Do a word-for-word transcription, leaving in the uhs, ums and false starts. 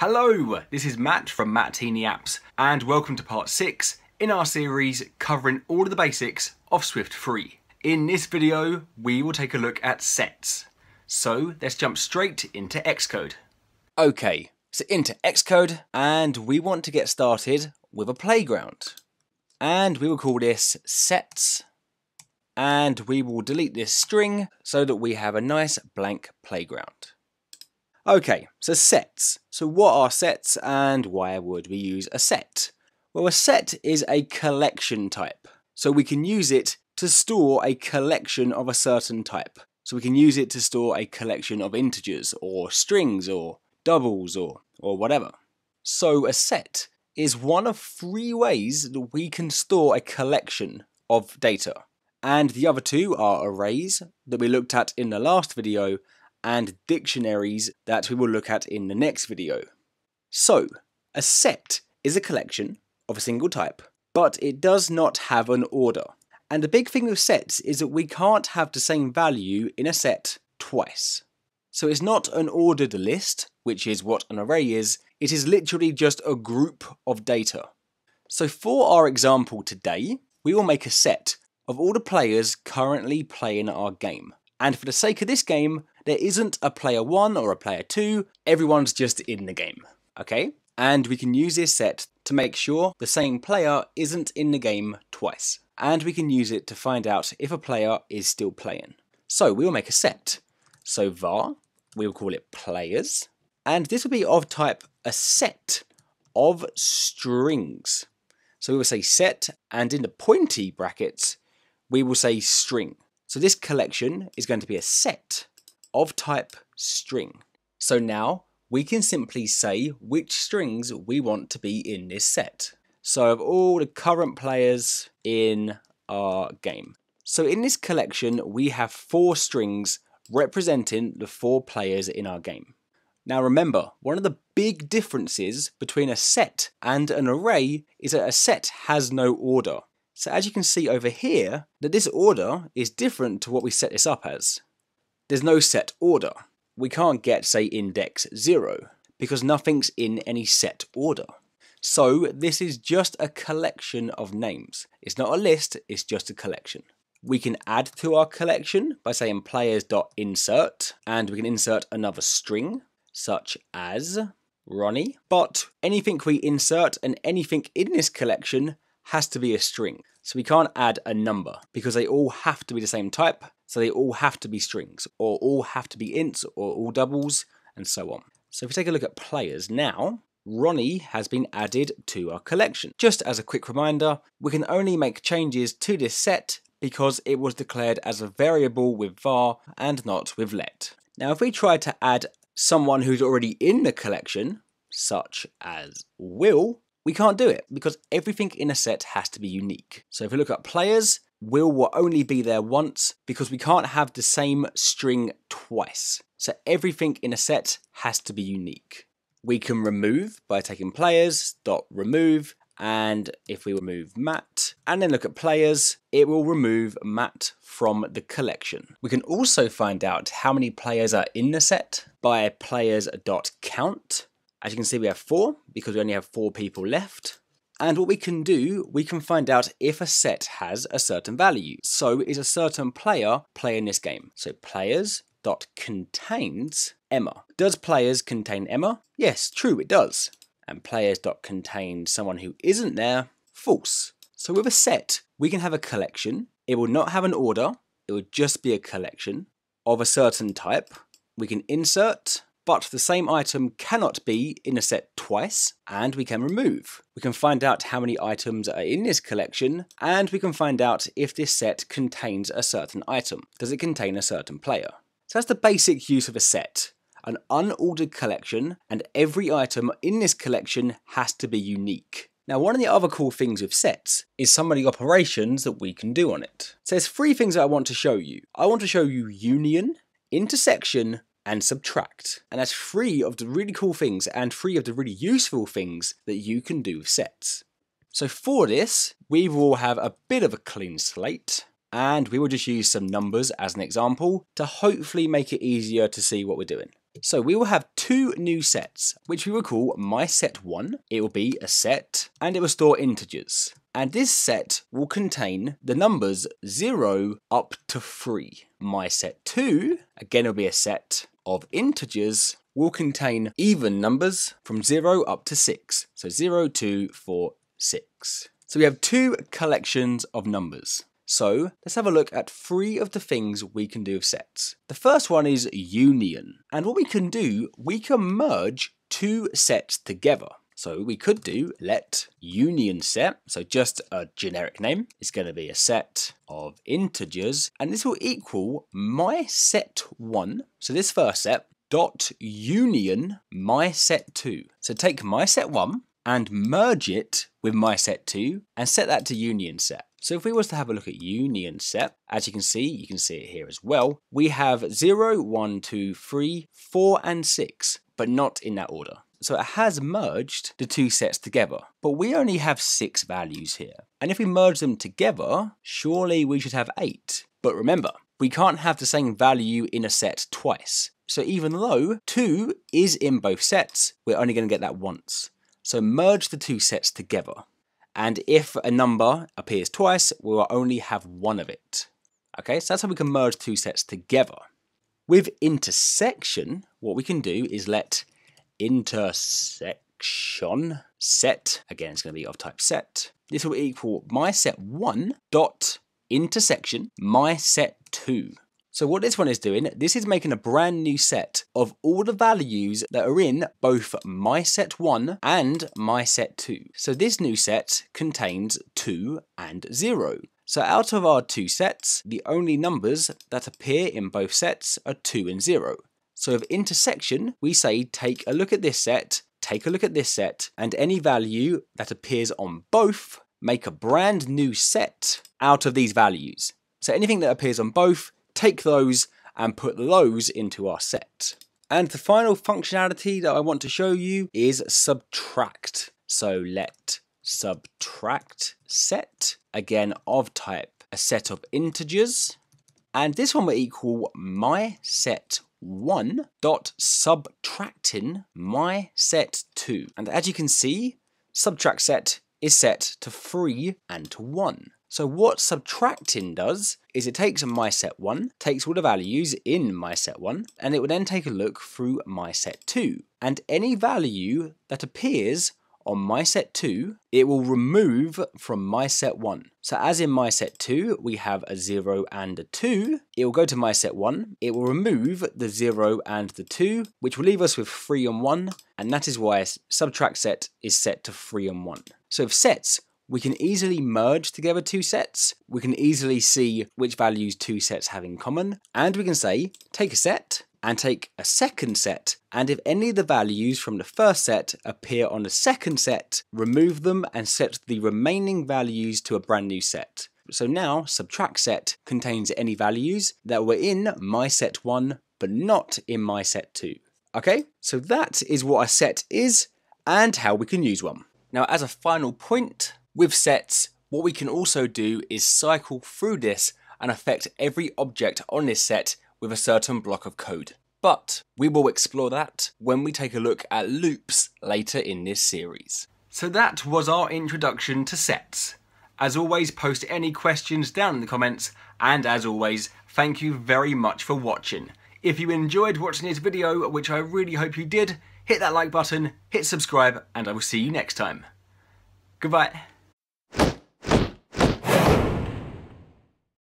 Hello, this is Matt from Matt Heaney Apps, and welcome to part six in our series covering all of the basics of Swift three. In this video, we will take a look at sets. So let's jump straight into Xcode. Okay, so into Xcode, and we want to get started with a playground. And we will call this sets, and we will delete this string so that we have a nice blank playground. Okay, so sets. So what are sets and why would we use a set? Well, a set is a collection type. So we can use it to store a collection of a certain type. So we can use it to store a collection of integers or strings or doubles or, or whatever. So a set is one of three ways that we can store a collection of data. And the other two are arrays that we looked at in the last video, and dictionaries that we will look at in the next video. So, a set is a collection of a single type, but it does not have an order. And the big thing with sets is that we can't have the same value in a set twice. So it's not an ordered list, which is what an array is, it is literally just a group of data. So for our example today, we will make a set of all the players currently playing our game. And for the sake of this game, there isn't a player one or a player two, everyone's just in the game, okay? And we can use this set to make sure the same player isn't in the game twice. And we can use it to find out if a player is still playing. So we'll make a set. So var, we'll call it players, and this will be of type a set of strings. So we will say set, and in the pointy brackets, we will say string. So this collection is going to be a set of type string. So now we can simply say which strings we want to be in this set. So of all the current players in our game. So in this collection, we have four strings representing the four players in our game. Now remember, one of the big differences between a set and an array is that a set has no order. So as you can see over here, that this order is different to what we set this up as. There's no set order. We can't get, say, index zero, because nothing's in any set order. So this is just a collection of names. It's not a list, it's just a collection. We can add to our collection by saying players.insert, and we can insert another string, such as Ronnie. But anything we insert and anything in this collection has to be a string. So we can't add a number because they all have to be the same type. So they all have to be strings, or all have to be ints, or all doubles, and so on. So if we take a look at players now, Ronnie has been added to our collection. Just as a quick reminder, we can only make changes to this set because it was declared as a variable with var and not with let. Now if we try to add someone who's already in the collection, such as Will, we can't do it because everything in a set has to be unique. So if we look at players, Will will only be there once because we can't have the same string twice. So everything in a set has to be unique. We can remove by taking players.remove, and if we remove Matt and then look at players, it will remove Matt from the collection. We can also find out how many players are in the set by players.count. As you can see, we have four because we only have four people left. And what we can do, we can find out if a set has a certain value. So is a certain player playing this game? So players.contains Emma. Does players contain Emma? Yes, true, it does. And players.contain someone who isn't there? False. So with a set, we can have a collection. It will not have an order. It will just be a collection of a certain type. We can insert, but the same item cannot be in a set twice, and we can remove. We can find out how many items are in this collection, and we can find out if this set contains a certain item. Does it contain a certain player? So that's the basic use of a set, an unordered collection, and every item in this collection has to be unique. Now, one of the other cool things with sets is some of the operations that we can do on it. So there's three things that I want to show you. I want to show you union, intersection, and subtract. And that's three of the really cool things and three of the really useful things that you can do with sets. So for this, we will have a bit of a clean slate, and we will just use some numbers as an example to hopefully make it easier to see what we're doing. So we will have two new sets, which we will call my set one. It will be a set, and it will store integers. And this set will contain the numbers zero up to three. my set two, again, will be a set of integers, will contain even numbers from zero up to six. So zero, two, four, six. So we have two collections of numbers. So let's have a look at three of the things we can do with sets. The first one is union. And what we can do, we can merge two sets together. So we could do let union set, so just a generic name. It's going to be a set of integers, and this will equal my set one, so this first set, dot union my set two. So take my set one and merge it with my set two and set that to union set. So if we was to have a look at union set, as you can see, you can see it here as well, we have zero, one, two, three, four and six, but not in that order. So it has merged the two sets together, but we only have six values here. And if we merge them together, surely we should have eight. But remember, we can't have the same value in a set twice. So even though two is in both sets, we're only going to get that once. So merge the two sets together. And if a number appears twice, we will only have one of it. Okay, so that's how we can merge two sets together. With intersection, what we can do is let intersection set, again, it's going to be of type set. This will equal my set one dot intersection my set two. So what this one is doing, this is making a brand new set of all the values that are in both my set one and my set two. So this new set contains two and zero. So out of our two sets, the only numbers that appear in both sets are two and zero. So with intersection, we say take a look at this set, take a look at this set, and any value that appears on both, make a brand new set out of these values. So anything that appears on both, take those and put those into our set. And the final functionality that I want to show you is subtract. So let subtract set, again of type a set of integers, and this one will equal my set one dot subtracting my set two. And as you can see, subtract set is set to three and to one. So what subtracting does is it takes my set one, takes all the values in my set one, and it will then take a look through my set two, and any value that appears on my set two, it will remove from my set one. So as in my set two, we have a zero and a two. It will go to my set one. It will remove the zero and the two, which will leave us with three and one. And that is why subtract set is set to three and one. So with sets, we can easily merge together two sets. We can easily see which values two sets have in common. And we can say, take a set, and take a second set, and if any of the values from the first set appear on the second set, remove them and set the remaining values to a brand new set. So now subtract set contains any values that were in my set one, but not in my set two. Okay, so that is what a set is and how we can use one. Now, as a final point with sets, what we can also do is cycle through this and affect every object on this set with a certain block of code. But we will explore that when we take a look at loops later in this series. So that was our introduction to sets. As always, post any questions down in the comments, and as always, thank you very much for watching. If you enjoyed watching this video, which I really hope you did, hit that like button, hit subscribe, and I will see you next time. Goodbye.